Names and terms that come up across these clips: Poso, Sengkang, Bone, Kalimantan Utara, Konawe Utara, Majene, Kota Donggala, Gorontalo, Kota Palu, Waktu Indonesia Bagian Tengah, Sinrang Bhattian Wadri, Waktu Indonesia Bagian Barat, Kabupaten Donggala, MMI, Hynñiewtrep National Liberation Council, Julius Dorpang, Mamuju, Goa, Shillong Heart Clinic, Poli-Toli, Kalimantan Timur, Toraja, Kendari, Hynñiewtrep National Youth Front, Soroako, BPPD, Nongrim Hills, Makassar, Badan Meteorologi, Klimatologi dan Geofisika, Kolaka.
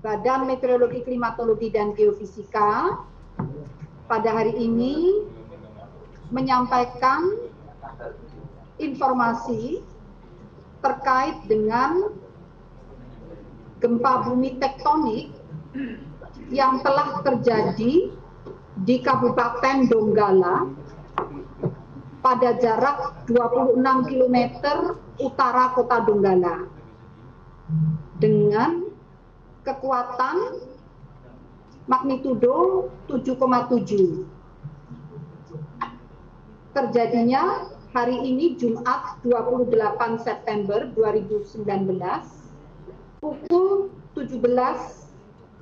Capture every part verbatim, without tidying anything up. Badan Meteorologi, Klimatologi dan Geofisika pada hari ini menyampaikan informasi terkait dengan gempa bumi tektonik yang telah terjadi di Kabupaten Donggala pada jarak dua puluh enam kilometer utara Kota Donggala dengan kekuatan magnitudo tujuh koma tujuh. Terjadinya hari ini Jumat dua puluh delapan September dua ribu sembilan belas pukul tujuh belas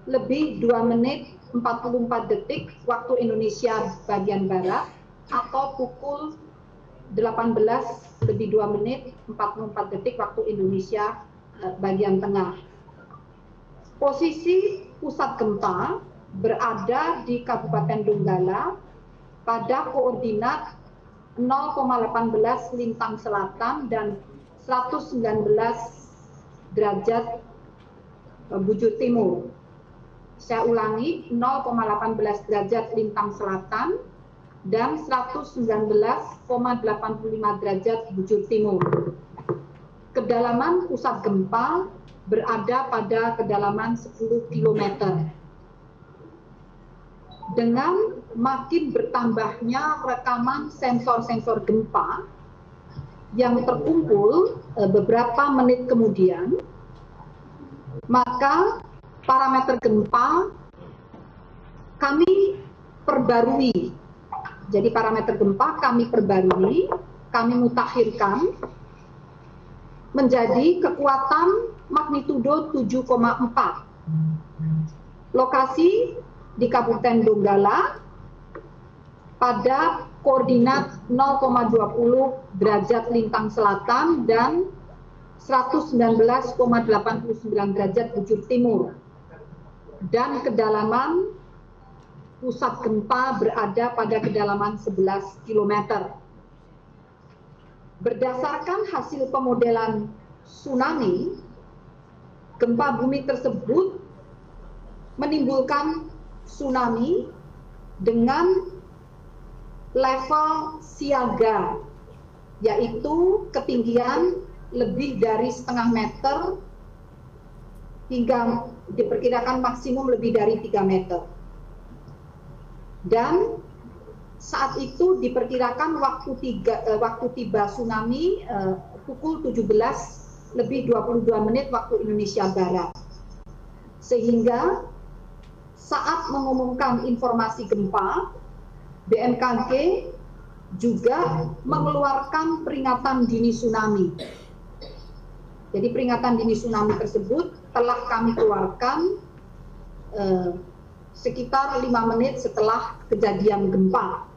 lebih dua menit empat puluh empat detik waktu Indonesia bagian barat atau pukul delapan belas lebih dua menit empat puluh empat detik waktu Indonesia bagian tengah. Posisi pusat gempa berada di Kabupaten Donggala pada koordinat nol koma satu delapan lintang selatan dan seratus sembilan belas derajat bujur timur. Saya ulangi, nol koma satu delapan derajat lintang selatan dan seratus sembilan belas koma delapan lima derajat bujur timur. Kedalaman pusat gempa berada pada kedalaman sepuluh kilometer. Dengan makin bertambahnya rekaman sensor-sensor gempa yang terkumpul beberapa menit kemudian, maka parameter gempa kami perbarui. Jadi parameter gempa kami perbarui, kami mutakhirkan menjadi kekuatan magnitudo tujuh koma empat. Lokasi di Kabupaten Donggala pada koordinat nol koma dua nol derajat lintang selatan dan seratus sembilan belas koma delapan sembilan derajat bujur timur. Dan kedalaman pusat gempa berada pada kedalaman sebelas kilometer. Berdasarkan hasil pemodelan tsunami, gempa bumi tersebut menimbulkan tsunami dengan level siaga, yaitu ketinggian lebih dari setengah meter hingga diperkirakan maksimum lebih dari tiga meter. Dan saat itu diperkirakan waktu, tiga, eh, waktu tiba tsunami eh, pukul tujuh belas lebih dua puluh dua menit waktu Indonesia Barat. Sehingga saat mengumumkan informasi gempa, B M K G juga mengeluarkan peringatan dini tsunami. Jadi peringatan dini tsunami tersebut telah kami keluarkan eh, sekitar lima menit setelah kejadian gempa.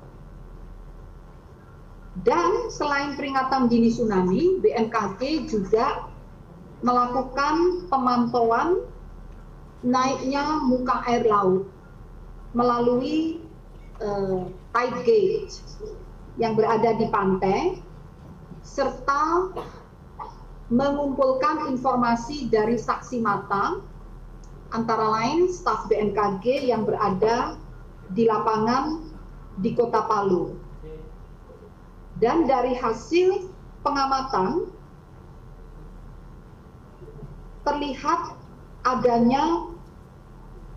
Dan selain peringatan dini tsunami, B M K G juga melakukan pemantauan naiknya muka air laut melalui eh, tide gauge yang berada di pantai, serta mengumpulkan informasi dari saksi mata, antara lain staf B M K G yang berada di lapangan di Kota Palu. Dan dari hasil pengamatan, terlihat adanya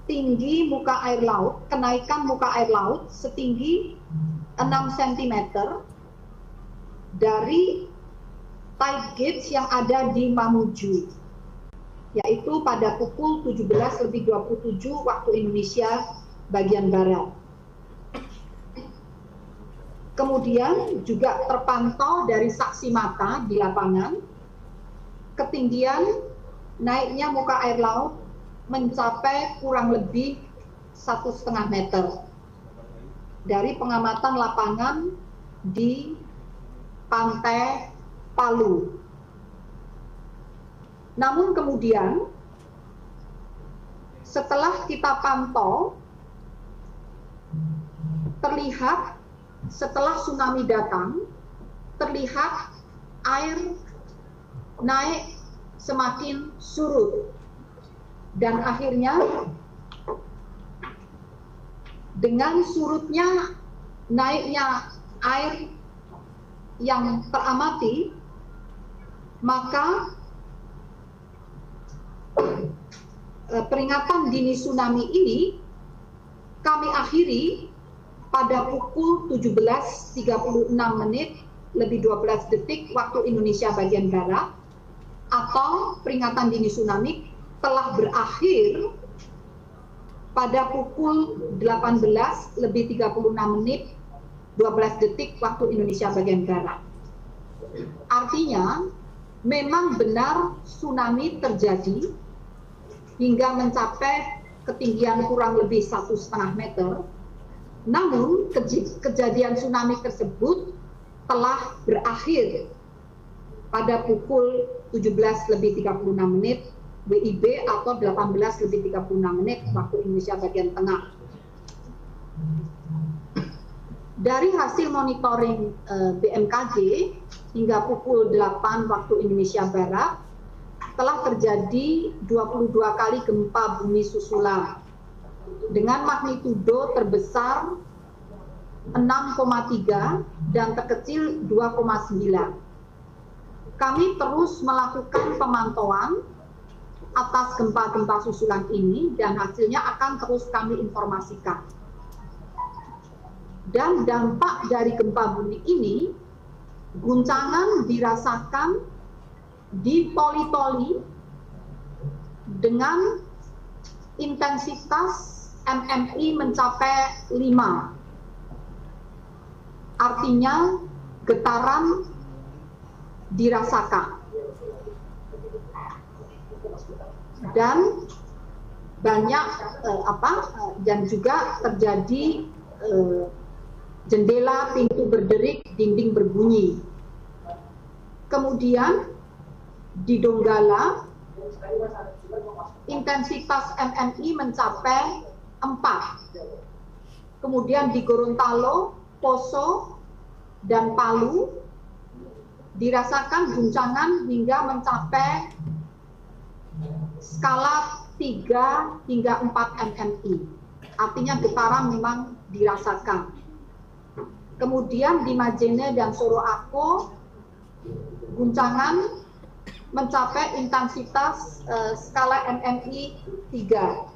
tinggi muka air laut, kenaikan muka air laut setinggi enam sentimeter dari tide gauge yang ada di Mamuju, yaitu pada pukul tujuh belas lebih dua puluh tujuh waktu Indonesia bagian barat. Kemudian juga terpantau dari saksi mata di lapangan, ketinggian naiknya muka air laut mencapai kurang lebih satu setengah meter dari pengamatan lapangan di pantai Palu. Namun kemudian setelah kita pantau, terlihat setelah tsunami datang, terlihat air naik semakin surut. Dan akhirnya dengan surutnya naiknya air yang teramati, maka peringatan dini tsunami ini kami akhiri pada pukul tujuh belas tiga puluh enam menit lebih dua belas detik waktu Indonesia bagian barat, atau peringatan dini tsunami telah berakhir pada pukul delapan belas lebih tiga puluh enam menit dua belas detik waktu Indonesia bagian barat. Artinya memang benar tsunami terjadi hingga mencapai ketinggian kurang lebih satu setengah meter. Namun kejadian tsunami tersebut telah berakhir pada pukul tujuh belas lebih tiga puluh enam menit W I B atau delapan belas lebih tiga puluh enam menit waktu Indonesia bagian tengah. Dari hasil monitoring B M K G hingga pukul delapan waktu Indonesia barat telah terjadi dua puluh dua kali gempa bumi susulan dengan magnitudo terbesar enam koma tiga dan terkecil dua koma sembilan. Kami terus melakukan pemantauan atas gempa-gempa susulan ini dan hasilnya akan terus kami informasikan. Dan dampak dari gempa bumi ini, guncangan dirasakan di Poli-Toli dengan intensitas M M I mencapai lima. Artinya getaran dirasakan. Dan banyak eh, apa dan juga terjadi eh, jendela, pintu berderik, dinding berbunyi. Kemudian di Donggala, intensitas M M I mencapai empat. Kemudian di Gorontalo, Poso, dan Palu dirasakan guncangan hingga mencapai skala tiga hingga empat M M I. Artinya getaran memang dirasakan. Kemudian di Majene dan Soroako, guncangan mencapai intensitas uh, skala M M I tiga.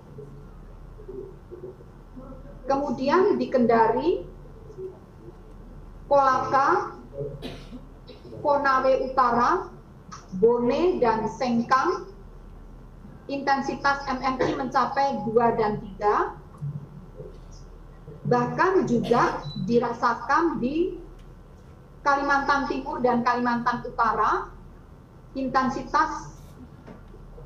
Kemudian di Kendari, Kolaka, Konawe Utara, Bone, dan Sengkang, intensitas M M I mencapai dua dan tiga. Bahkan juga dirasakan di Kalimantan Timur dan Kalimantan Utara, intensitas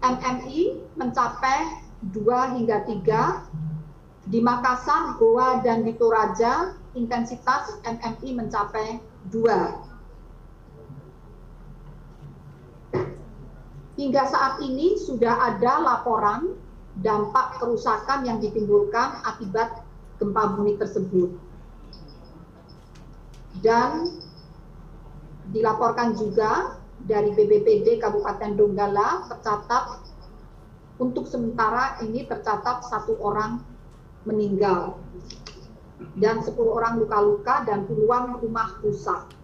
M M I mencapai dua hingga tiga. Di Makassar, Goa, dan di Toraja, intensitas M M I mencapai dua. Hingga saat ini sudah ada laporan dampak kerusakan yang ditimbulkan akibat gempa bumi tersebut. Dan dilaporkan juga dari B P P D Kabupaten Donggala, tercatat untuk sementara ini tercatat satu orang meninggal dan sepuluh orang luka-luka dan puluhan rumah rusak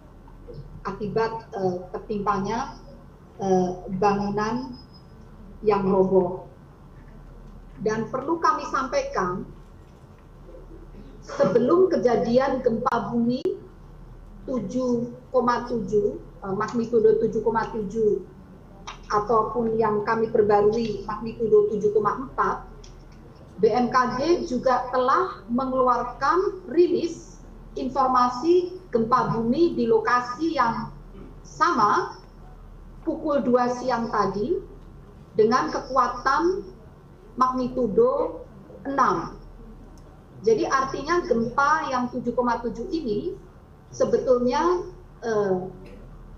akibat eh, tertimpanya eh, bangunan yang roboh. Dan perlu kami sampaikan, sebelum kejadian gempa bumi tujuh koma tujuh magnitudo tujuh koma tujuh ataupun yang kami perbarui magnitudo tujuh koma empat, B M K G juga telah mengeluarkan rilis informasi gempa bumi di lokasi yang sama pukul dua siang tadi dengan kekuatan magnitudo enam. Jadi artinya gempa yang tujuh koma tujuh ini sebetulnya eh,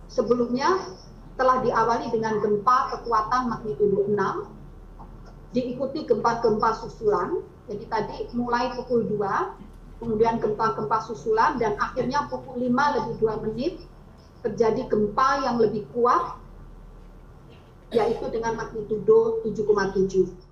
sebelumnya telah diawali dengan gempa kekuatan magnitudo enam, diikuti gempa-gempa susulan. Jadi tadi mulai pukul dua, kemudian gempa-gempa susulan, dan akhirnya pukul lima lebih dua menit terjadi gempa yang lebih kuat, yaitu dengan magnitudo tujuh koma tujuh.